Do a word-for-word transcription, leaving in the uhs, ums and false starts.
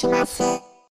します。